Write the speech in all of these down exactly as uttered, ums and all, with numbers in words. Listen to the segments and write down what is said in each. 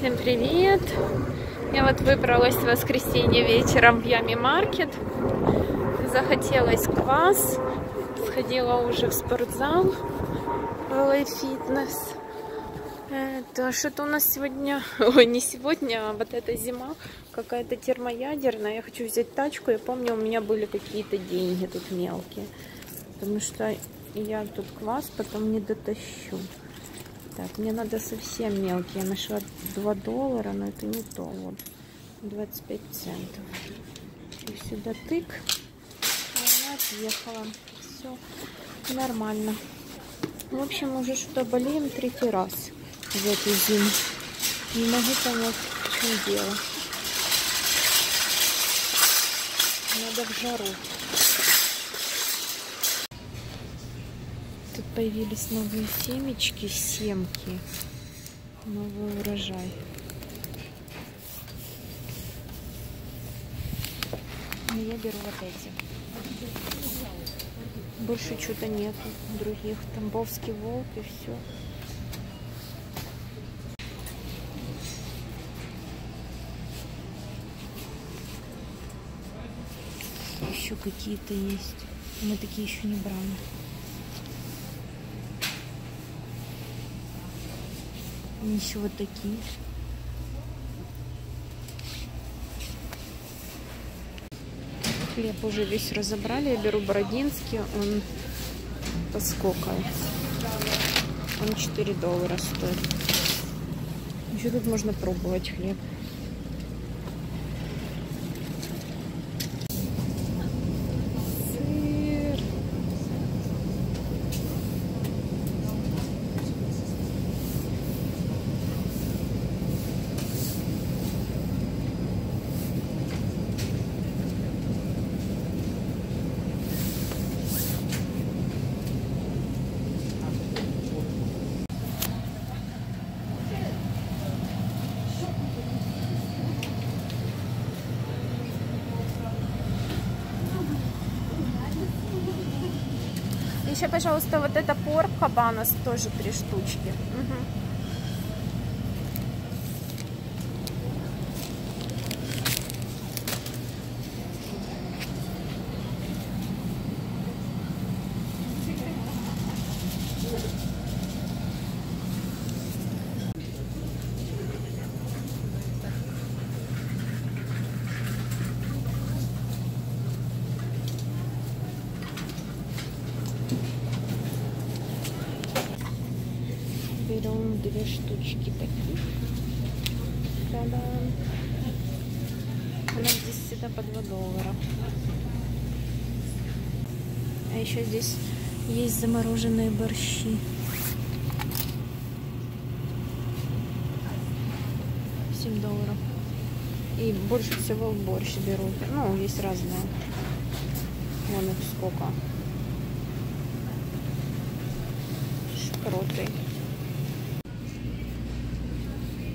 Всем привет! Я вот выбралась в воскресенье вечером в Yummy Market. Захотелось квас. Сходила уже в спортзал. Лайф-фитнес. Это что-то у нас сегодня... Ой, не сегодня, а вот эта зима. Какая-то термоядерная. Я хочу взять тачку. Я помню, у меня были какие-то деньги тут мелкие. Потому что я тут квас потом не дотащу. Так, мне надо совсем мелкие. Я нашла два доллара, но это не то. Вот. двадцать пять центов. И сюда тык. Она отъехала. Все нормально. В общем, уже что-то болеем третий раз в эту зиму. Не могу понять, в чем дело. Надо в жару. Тут появились новые семечки, семки. Новый урожай. Я беру вот эти. Больше чего-то нету других. Тамбовский волк и все. Еще какие-то есть. Мы такие еще не брали. Еще вот такие. Хлеб уже весь разобрали. Я беру бородинский. Он по сколько? Он четыре доллара стоит. Еще тут можно пробовать хлеб. Еще, пожалуйста, вот это поркабанос, тоже три штучки. Берем две штучки таких. Та-дам. Она здесь всегда по два доллара. А еще здесь есть замороженные борщи. семь долларов. И больше всего борщ берут. Ну, есть разные. Вон их сколько. Шпроты.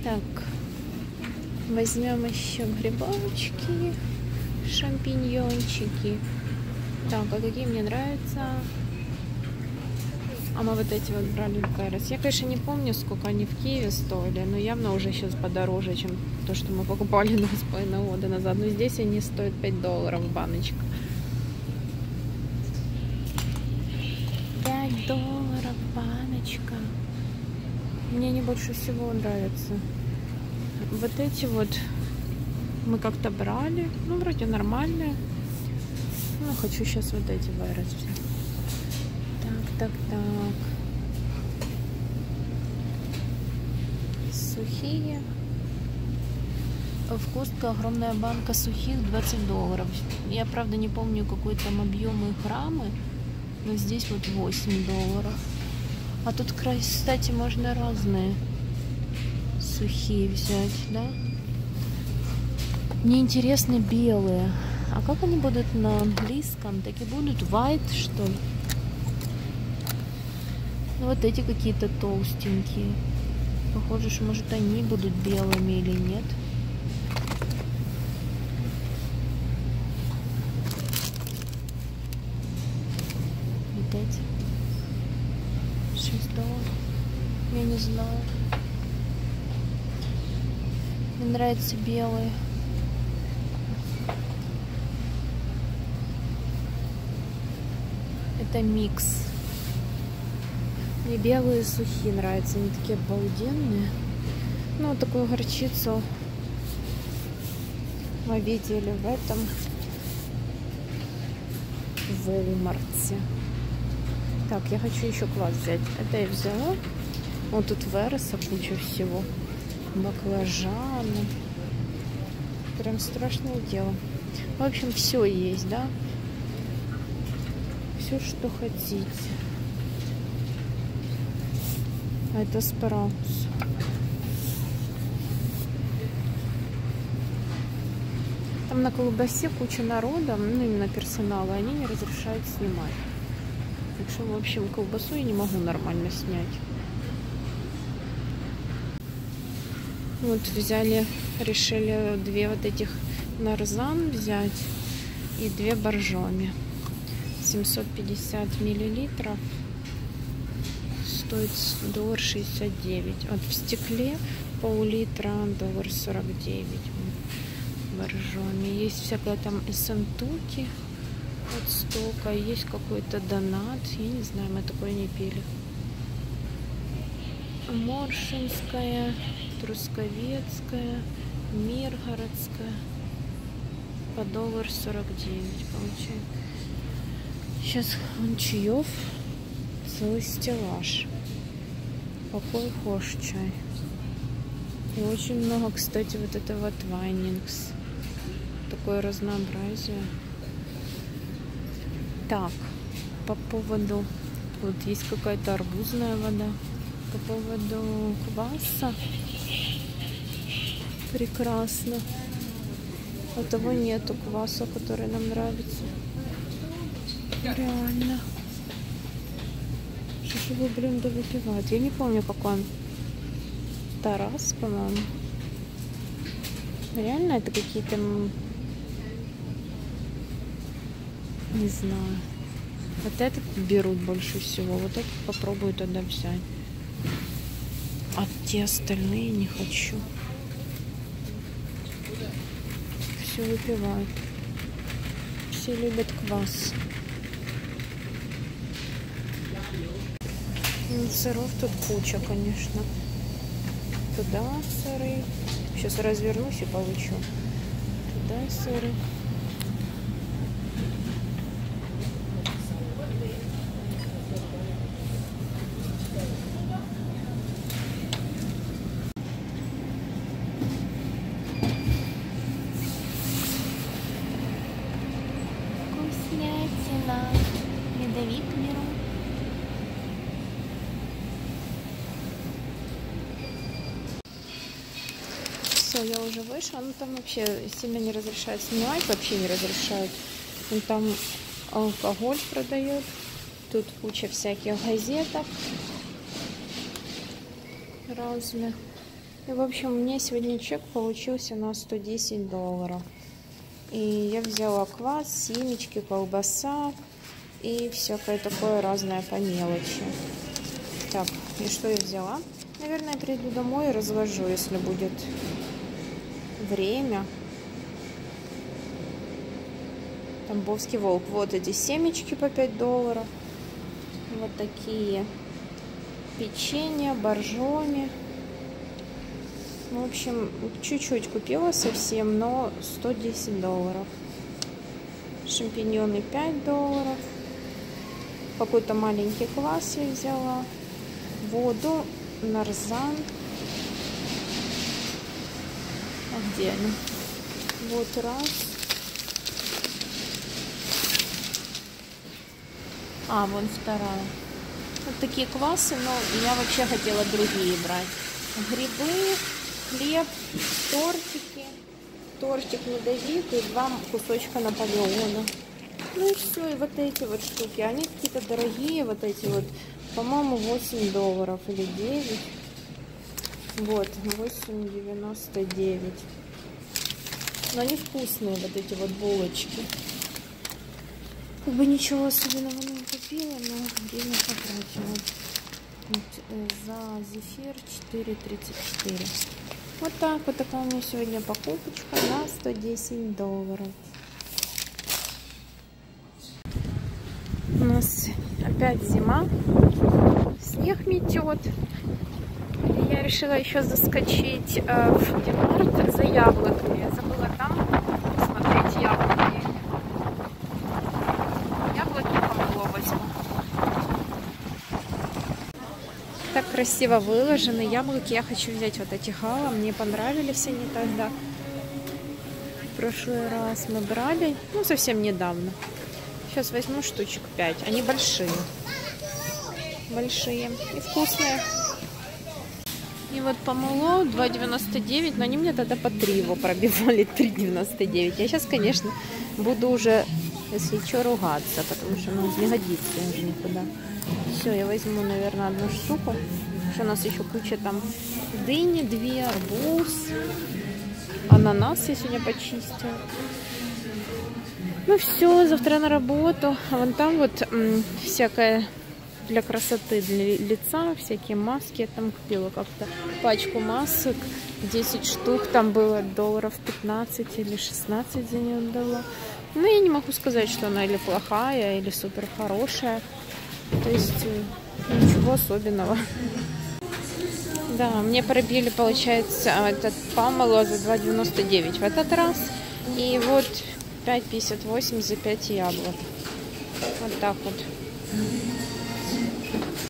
Так, возьмем еще грибочки, шампиньончики. Так, а какие мне нравятся? А мы вот эти вот брали в Гаррис. Я, конечно, не помню, сколько они в Киеве стоили, но явно уже сейчас подороже, чем то, что мы покупали два с половиной года назад. Но здесь они стоят пять долларов баночка. пять долларов баночка. Мне не больше всего нравятся вот эти вот. Мы как-то брали, ну вроде нормальные. Ну хочу сейчас вот эти вырезать. Так, так, так. Сухие. В Костко огромная банка сухих двадцать долларов. Я правда не помню, какой там объем их рамы, но здесь вот восемь долларов. А тут, кстати, можно разные сухие взять, да? Мне интересны белые. А как они будут на английском? Так и будут white, что ли? Ну, вот эти какие-то толстенькие. Похоже, что, может, они будут белыми или нет. Вот эти. шесть долларов. Я не знаю. Мне нравится белый. Это микс. Мне белые сухие нравятся. Они такие обалденные. Ну, вот такую горчицу мы видели в этом Walmart'е. Так, я хочу еще квас взять. Это я взяла. Вот тут вереса куча всего. Баклажаны. Прям страшное дело. В общем, все есть, да? Все, что хотите. А это спараус. Там на колбасе куча народа, ну именно персонала, они не разрешают снимать. Так что, в общем, колбасу я не могу нормально снять. Вот взяли, решили две вот этих нарзан взять и две боржоми. семьсот пятьдесят миллилитров. Стоит один доллар шестьдесят девять. Вот в стекле пол-литра один доллар сорок девять. Боржоми. Есть всякая там эсентуки от стока. Есть какой-то донат. Я не знаю, мы такое не пили. Моршинская, Трусковецкая, Миргородская. По один доллар сорок девять получается. Сейчас он чаев. Целый стеллаж. Какой хош чай. И очень много, кстати, вот этого Твайнингс. Такое разнообразие. Так, по поводу... Вот есть какая-то арбузная вода. По поводу кваса. Прекрасно. У того нету кваса, который нам нравится. Реально. Его, блин, да выпивают. Я не помню, какой он. Тарас, по-моему. Реально это какие-то... Не знаю. Вот этот берут больше всего. Вот этот попробую тогда взять. А те остальные не хочу. Все выпивают. Все любят квас. Сыров тут куча, конечно. Туда сыры. Сейчас развернусь и получу. Туда сыры. Вкуснятина. Медовик беру. Я уже вышла, ну там вообще сильно не разрешают снимать, вообще не разрешают. Ну, там алкоголь продают, тут куча всяких газеток разных. И в общем, у меня сегодня чек получился на сто десять долларов. И я взяла квас, семечки, колбаса и всякое такое разное по мелочи. Так, и что я взяла? Наверное, я приду домой и разложу, если будет время. Тамбовский волк. Вот эти семечки по пять долларов. Вот такие печенья, боржоми. В общем, чуть-чуть купила совсем, но сто десять долларов. Шампиньоны пять долларов. Какой-то маленький квас я взяла. Воду, нарзан. А где они? Вот раз. А, вон вторая. Вот такие квасы, но я вообще хотела другие брать. Грибы, хлеб, тортики. Тортик медовик и два кусочка Наполеона. Ну и все, и вот эти вот штуки. Они какие-то дорогие, вот эти вот. По-моему, восемь долларов или девять. Вот, восемь девяносто девять. Но они вкусные, вот эти вот булочки. Как бы ничего особенного не купила, но время потратила. За зефир четыре тридцать четыре. Вот так вот такая у меня сегодня покупочка на сто десять долларов. У нас опять зима, снег метет. Я решила еще заскочить э, в Департ за яблоками. Я забыла там посмотреть яблоки. Яблоки помогло возьму. Так красиво выложены яблоки. Я хочу взять вот эти хала. Мне понравились они тогда. В прошлый раз мы брали, ну совсем недавно. Сейчас возьму штучек пять. Они большие. Большие и вкусные. И вот помело два девяносто девять, но они мне тогда по три его пробивали, три девяносто девять. Я сейчас, конечно, буду уже, если что, ругаться, потому что ну, не годится уже никуда. Все, я возьму, наверное, одну штуку. Еще у нас еще куча там дыни, две, арбуз, ананас я сегодня почистила. Ну все, завтра на работу. А вон там вот всякое... для красоты, для лица, всякие маски. Я там купила как-то пачку масок, десять штук, там было долларов пятнадцать или шестнадцать за нее дала. Но я не могу сказать, что она или плохая, или супер хорошая. То есть ничего особенного. Да, мне пробили, получается, этот помело за два девяносто девять в этот раз. И вот пять пятьдесят восемь за пять яблок. Вот так вот.